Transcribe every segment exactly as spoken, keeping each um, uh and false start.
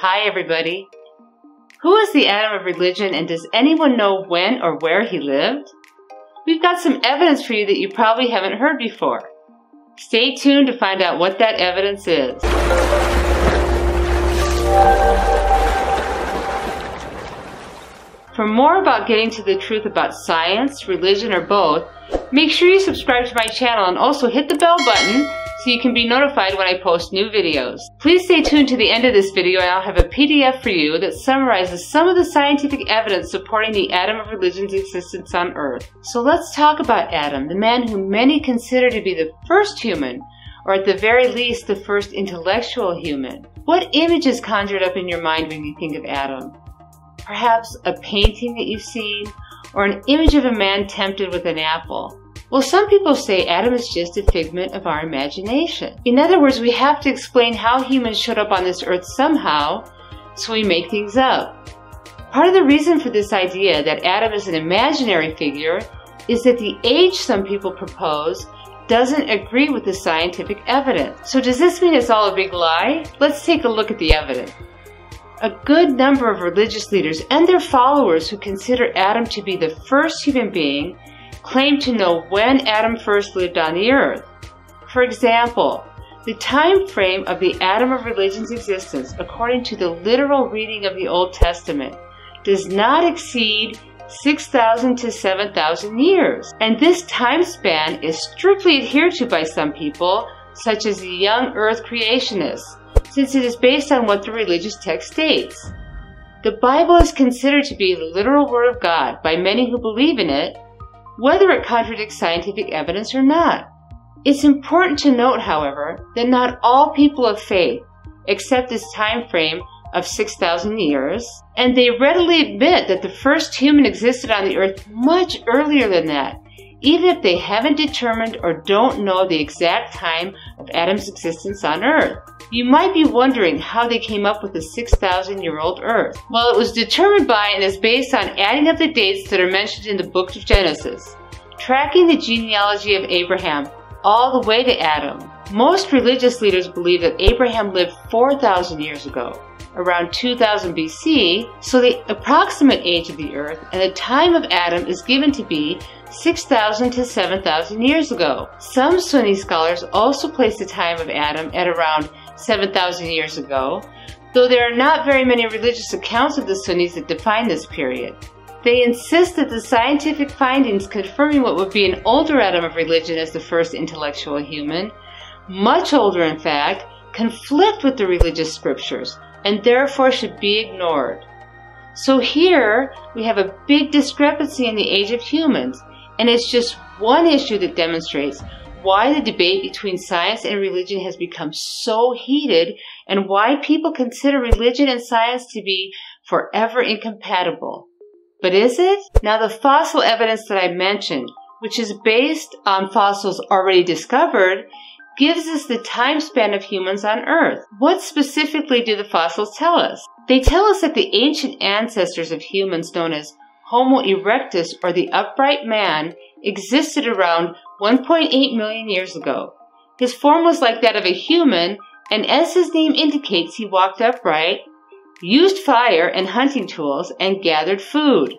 Hi everybody. Who is the Adam of religion, and does anyone know when or where he lived? We've got some evidence for you that you probably haven't heard before. Stay tuned to find out what that evidence is. For more about getting to the truth about science, religion, or both, make sure you subscribe to my channel and also hit the bell button so you can be notified when I post new videos. Please stay tuned to the end of this video and I'll have a P D F for you that summarizes some of the scientific evidence supporting the Adam of religion's existence on Earth. So let's talk about Adam, the man who many consider to be the first human, or at the very least the first intellectual human. What image is conjured up in your mind when you think of Adam? Perhaps a painting that you've seen, or an image of a man tempted with an apple. Well, some people say Adam is just a figment of our imagination. In other words, we have to explain how humans showed up on this earth somehow, so we make things up. Part of the reason for this idea that Adam is an imaginary figure is that the age some people propose doesn't agree with the scientific evidence. So does this mean it's all a big lie? Let's take a look at the evidence. A good number of religious leaders and their followers who consider Adam to be the first human being claim to know when Adam first lived on the earth. For example, the time frame of the Adam of religion's existence, according to the literal reading of the Old Testament, does not exceed six thousand to seven thousand years. And this time span is strictly adhered to by some people, such as the Young Earth Creationists, since it is based on what the religious text states. The Bible is considered to be the literal word of God by many who believe in it, whether it contradicts scientific evidence or not. It's important to note, however, that not all people of faith accept this time frame of six thousand years, and they readily admit that the first human existed on the earth much earlier than that, even if they haven't determined or don't know the exact time of Adam's existence on earth. You might be wondering how they came up with the six thousand year old earth. Well, it was determined by and is based on adding up the dates that are mentioned in the Book of Genesis, tracking the genealogy of Abraham all the way to Adam. Most religious leaders believe that Abraham lived four thousand years ago, around two thousand B C, so the approximate age of the earth and the time of Adam is given to be six thousand to seven thousand years ago. Some Sunni scholars also place the time of Adam at around seven thousand years ago, though there are not very many religious accounts of the Sunnis that define this period. They insist that the scientific findings confirming what would be an older Adam of religion as the first intellectual human, much older in fact, conflict with the religious scriptures, and therefore should be ignored. So here we have a big discrepancy in the age of humans, and it's just one issue that demonstrates why the debate between science and religion has become so heated, and why people consider religion and science to be forever incompatible. But is it? Now, the fossil evidence that I mentioned, which is based on fossils already discovered, gives us the time span of humans on Earth. What specifically do the fossils tell us? They tell us that the ancient ancestors of humans, known as Homo erectus, or the upright man, existed around one point eight million years ago. His form was like that of a human, and as his name indicates, he walked upright, used fire and hunting tools, and gathered food.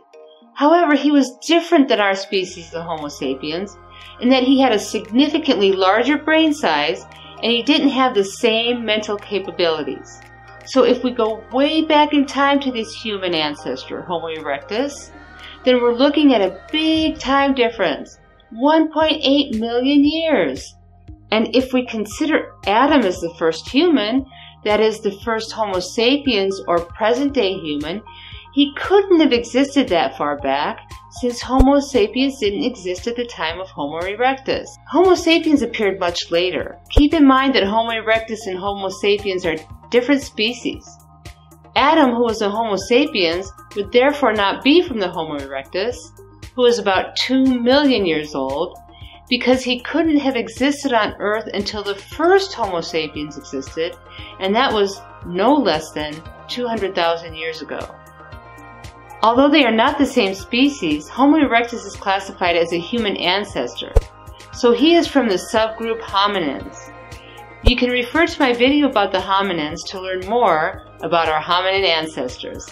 However, he was different than our species, the Homo sapiens, in that he had a significantly larger brain size, and he didn't have the same mental capabilities. So if we go way back in time to this human ancestor, Homo erectus, then we're looking at a big time difference, one point eight million years. And if we consider Adam as the first human, that is the first Homo sapiens or present-day human, he couldn't have existed that far back, since Homo sapiens didn't exist at the time of Homo erectus. Homo sapiens appeared much later. Keep in mind that Homo erectus and Homo sapiens are different species. Adam, who was a Homo sapiens, would therefore not be from the Homo erectus, who is about two million years old, because he couldn't have existed on Earth until the first Homo sapiens existed, and that was no less than two hundred thousand years ago. Although they are not the same species, Homo erectus is classified as a human ancestor, so he is from the subgroup Hominins. You can refer to my video about the hominins to learn more about our hominin ancestors.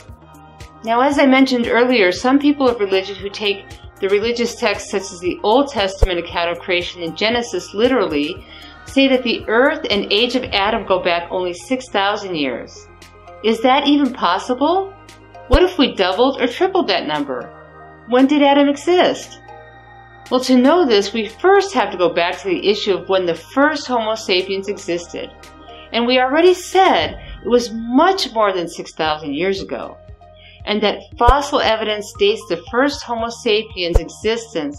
Now, as I mentioned earlier, some people of religion who take the religious texts such as the Old Testament account of creation in Genesis literally say that the earth and age of Adam go back only six thousand years. Is that even possible? What if we doubled or tripled that number? When did Adam exist? Well, to know this, we first have to go back to the issue of when the first Homo sapiens existed. And we already said it was much more than six thousand years ago, and that fossil evidence dates the first Homo sapiens' existence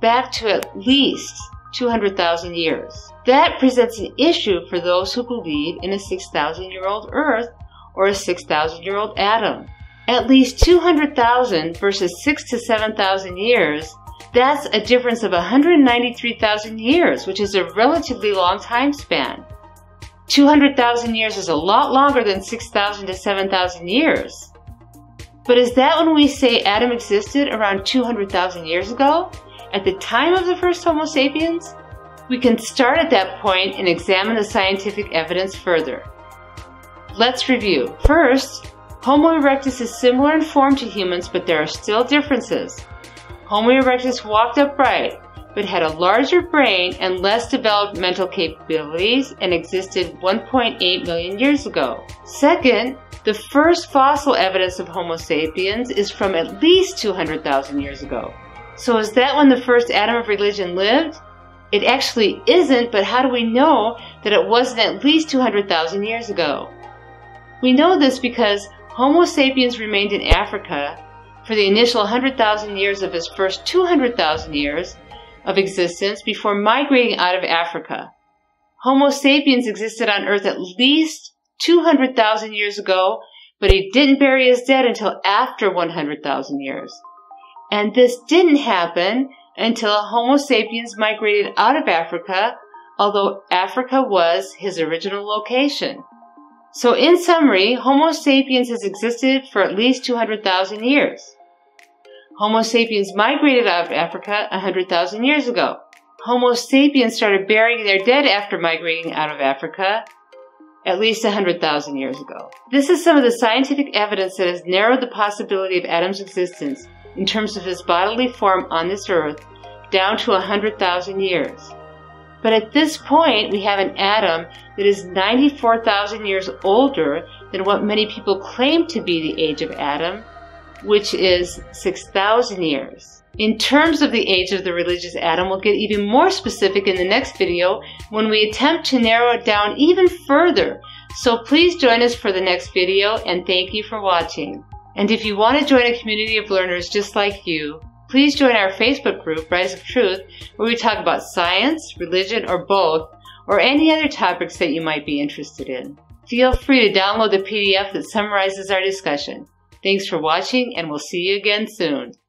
back to at least two hundred thousand years. That presents an issue for those who believe in a six thousand year old Earth or a six thousand year old Adam. At least two hundred thousand versus six to seven thousand years, that's a difference of one hundred ninety-three thousand years, which is a relatively long time span. two hundred thousand years is a lot longer than six thousand to seven thousand years. But is that when we say Adam existed around two hundred thousand years ago, at the time of the first Homo sapiens? We can start at that point and examine the scientific evidence further. Let's review. First, Homo erectus is similar in form to humans, but there are still differences. Homo erectus walked upright, but had a larger brain and less developed mental capabilities and existed one point eight million years ago. Second, the first fossil evidence of Homo sapiens is from at least two hundred thousand years ago. So is that when the first Adam of religion lived? It actually isn't, but how do we know that it wasn't at least two hundred thousand years ago? We know this because Homo sapiens remained in Africa for the initial one hundred thousand years of his first two hundred thousand years of existence before migrating out of Africa. Homo sapiens existed on Earth at least two hundred thousand years ago, but he didn't bury his dead until after one hundred thousand years. And this didn't happen until Homo sapiens migrated out of Africa, although Africa was his original location. So in summary, Homo sapiens has existed for at least two hundred thousand years. Homo sapiens migrated out of Africa one hundred thousand years ago. Homo sapiens started burying their dead after migrating out of Africa at least one hundred thousand years ago. This is some of the scientific evidence that has narrowed the possibility of Adam's existence in terms of his bodily form on this earth down to one hundred thousand years. But at this point, we have an Adam that is ninety-four thousand years older than what many people claim to be the age of Adam, which is six thousand years. In terms of the age of the religious Adam, we'll get even more specific in the next video when we attempt to narrow it down even further. So please join us for the next video, and thank you for watching. And if you want to join a community of learners just like you, please join our Facebook group, Rise of Truth, where we talk about science, religion, or both, or any other topics that you might be interested in. Feel free to download the P D F that summarizes our discussion. Thanks for watching, and we'll see you again soon.